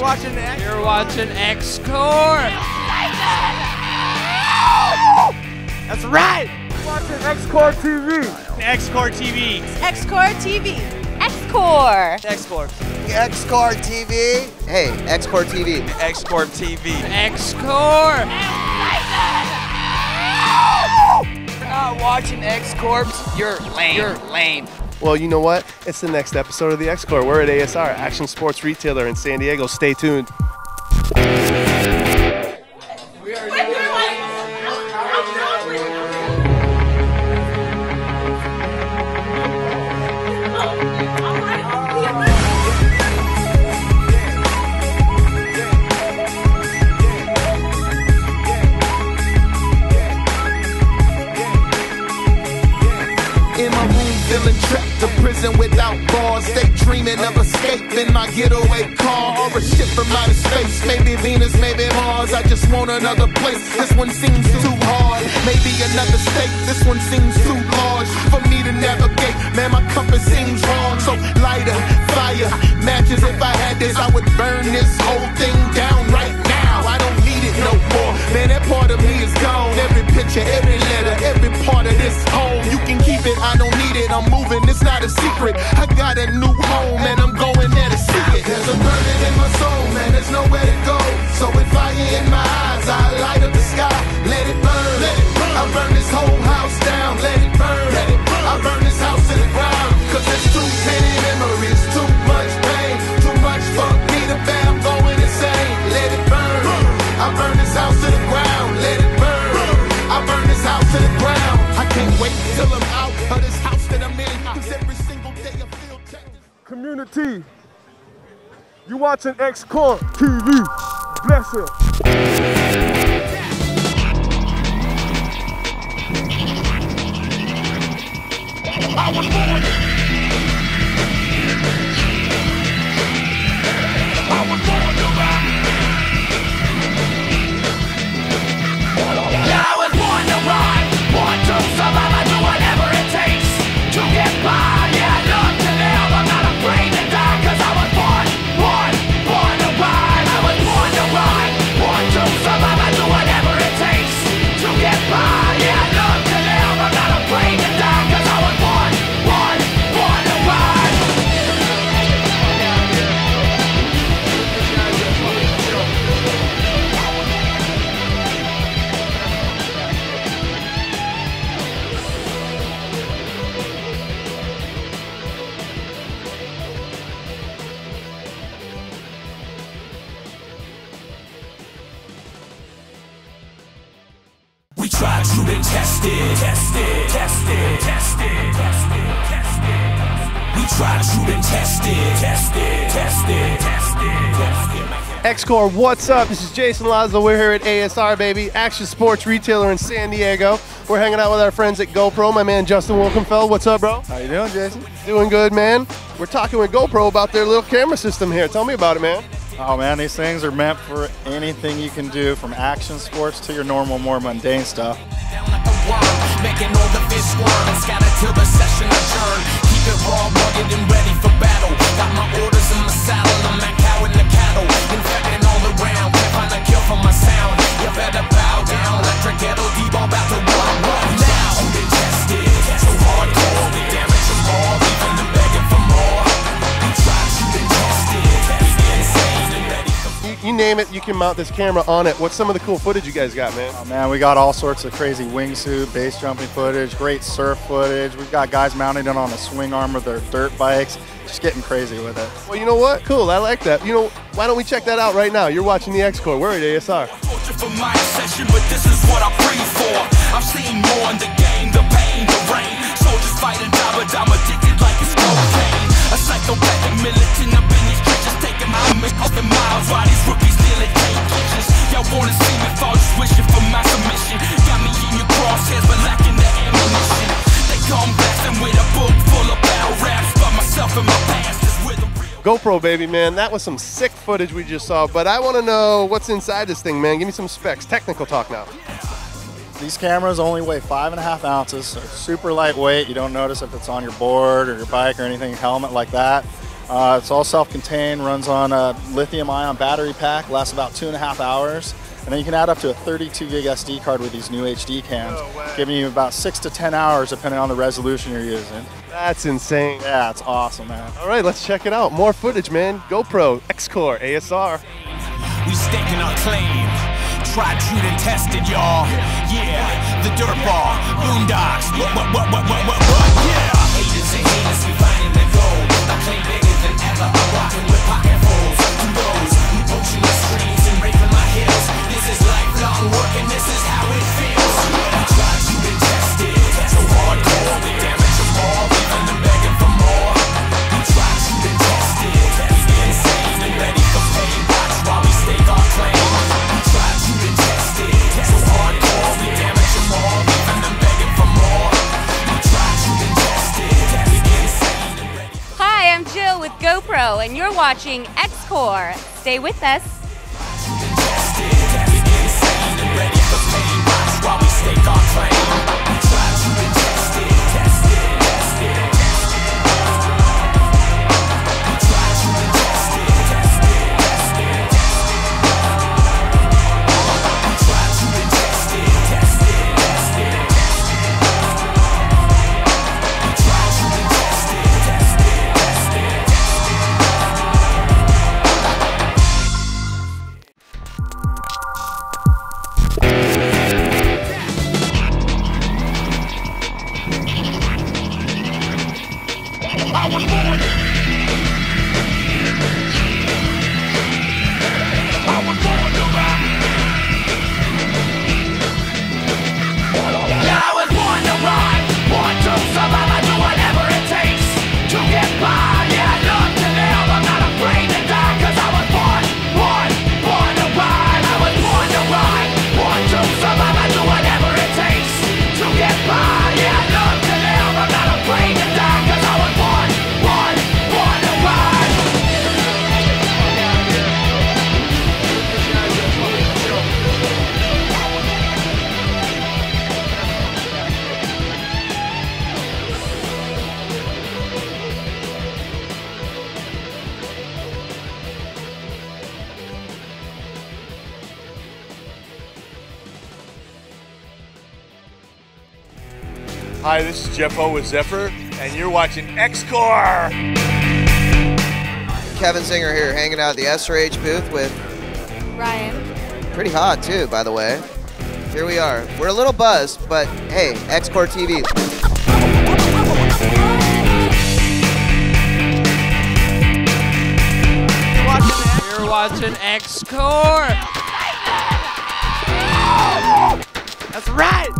You're watching Xcorps. You're watching Xcorps. That's right. You're watching Xcorps TV. Xcorps TV. Xcorps TV. Xcorps. Xcorps. Xcorps TV. Hey, Xcorps TV. Xcorps TV. Xcorps. Not watching Xcorps. You're lame. You're lame. Well, you know what? It's the next episode of the Xcorps. We're at ASR, Action Sports Retailer in San Diego. Stay tuned. Without bars, stay dreaming of escape in my getaway car or a ship from outer space. Maybe Venus, maybe Mars. I just want another place. This one seems too hard. Maybe another state. This one seems too large for me to navigate. Man, my compass seems wrong. So lighter, fire, matches. If I had this, I would burn this whole thing down right now. I don't need it no more. Man, that part of me is gone. Every picture, every letter, every part of this home. You can keep it. I don't need it. I'm moving. It's not a secret. I got a new home and I'm going there to see it. There's a burden in my soul, man, there's nowhere to go. So with fire in my eyes, I light up the sky. Let it burn, let it burn. I burn this whole house down, let it burn, let it burn. I burn this house to the ground, cause there's too many memories, too much pain, too much for me to bear. I'm going insane. Let it burn, I burn this house to the ground, let it burn, I burn this house to the ground. I can't wait till I'm out of this house that I'm in, cause every single day I feel technical. Community, you watching Xcorps TV. Bless him. I was born. Xcorps, what's up? This is Jason Lazo. We're here at ASR, baby, Action Sports Retailer in San Diego. We're hanging out with our friends at GoPro. My man Justin Wilkenfeld, what's up, bro? How you doing, Jason? Doing good, man. We're talking with GoPro about their little camera system here. Tell me about it, man. Oh man, these things are meant for anything you can do, from action sports to your normal, more mundane stuff. Making all the fish squirm and scatter till the session adjourn. Keep it raw, rugged and ready for battle. Got my orders in my saddle, I'm not cowing the cattle. Infecting all around, can't find a kill for my sound. You better bow down, electric ghetto deep, all about to run. Now you've been tested, so hardcore. We damage them all, leaving them begging for more. We tried, you've been tested, insane and ready for more. You name it, you can mount this camera on it. What's some of the cool footage you guys got, man? Oh man, we got all sorts of crazy wingsuit, base jumping footage, great surf footage. We've got guys mounting it on a swing arm of their dirt bikes, just getting crazy with it. Well, you know what? Cool, I like that. You know, why don't we check that out right now? You're watching the Xcorps. We're at ASR. I've seen more in the game, the pain, the rain. Soldiers fight and die, but I'm addicted like it's cocaine. A psychopathic militant up in these trenches, taking my miles while these rookies still at vacations. Y'all wanna see me fall, just wishing for my submission. Got me in your crosshairs, but lacking the ammunition. They come blasting with a book full of battle raps, but myself and my past is with a real GoPro, baby, man. That was some sick footage we just saw, but I wanna know what's inside this thing, man. Give me some specs. Technical talk now. These cameras only weigh 5.5 ounces, so super lightweight. You don't notice if it's on your board or your bike or anything, helmet like that. It's all self-contained, runs on a lithium-ion battery pack, lasts about 2.5 hours, and then you can add up to a 32 gig SD card with these new HD cams, giving you about 6 to 10 hours depending on the resolution you're using. That's insane. Yeah, it's awesome, man. All right, let's check it out. More footage, man. GoPro, Xcorps, ASR. We staking our claim. Tried, true, and tested, y'all. Yeah, the dirt ball, boondocks. What, yeah. Agents and haters, we finding the gold. I claim bigger than ever. I'm rocking with pocket holes. Through those emotionless screams and breaking my heels. This is lifelong work and this is how it feels. I tried, true, and tested. So hardcore, we damage them all. Leaving them begging for more. We tried, true, and tested. We get insane and ready for pain. Watch while we stake our claim. Hi, I'm Jill with GoPro, and you're watching Xcorps. Stay with us. Hi, this is Jeff Poe with Zephyr, and you're watching Xcorps. Kevin Singer here, hanging out at the SRH booth with Ryan. Pretty hot too, by the way. Here we are. We're a little buzzed, but hey, Xcorps TV. You're watching Xcorps. That's right.